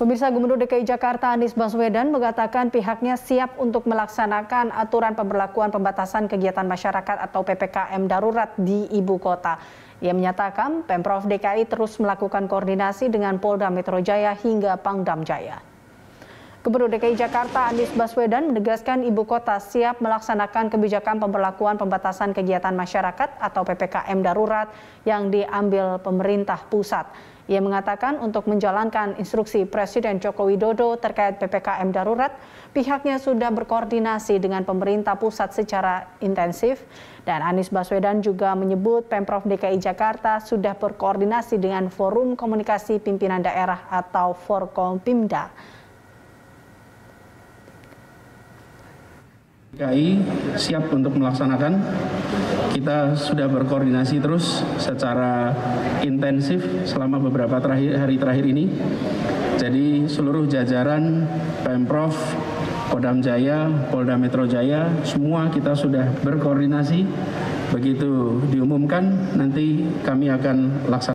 Pemirsa, Gubernur DKI Jakarta Anies Baswedan mengatakan pihaknya siap untuk melaksanakan aturan pemberlakuan pembatasan kegiatan masyarakat atau PPKM darurat di ibu kota. Ia menyatakan Pemprov DKI terus melakukan koordinasi dengan Polda Metro Jaya hingga Pangdam Jaya. Gubernur DKI Jakarta Anies Baswedan menegaskan ibu kota siap melaksanakan kebijakan pemberlakuan pembatasan kegiatan masyarakat atau PPKM darurat yang diambil pemerintah pusat. Ia mengatakan untuk menjalankan instruksi Presiden Joko Widodo terkait PPKM darurat, pihaknya sudah berkoordinasi dengan pemerintah pusat secara intensif. Dan Anies Baswedan juga menyebut Pemprov DKI Jakarta sudah berkoordinasi dengan Forum Komunikasi Pimpinan Daerah atau Forkopimda. DKI siap untuk melaksanakan. Kita sudah berkoordinasi terus secara intensif selama beberapa hari terakhir ini. Jadi seluruh jajaran Pemprov, Kodam Jaya, Polda Metro Jaya, semua kita sudah berkoordinasi. Begitu diumumkan, nanti kami akan laksanakan.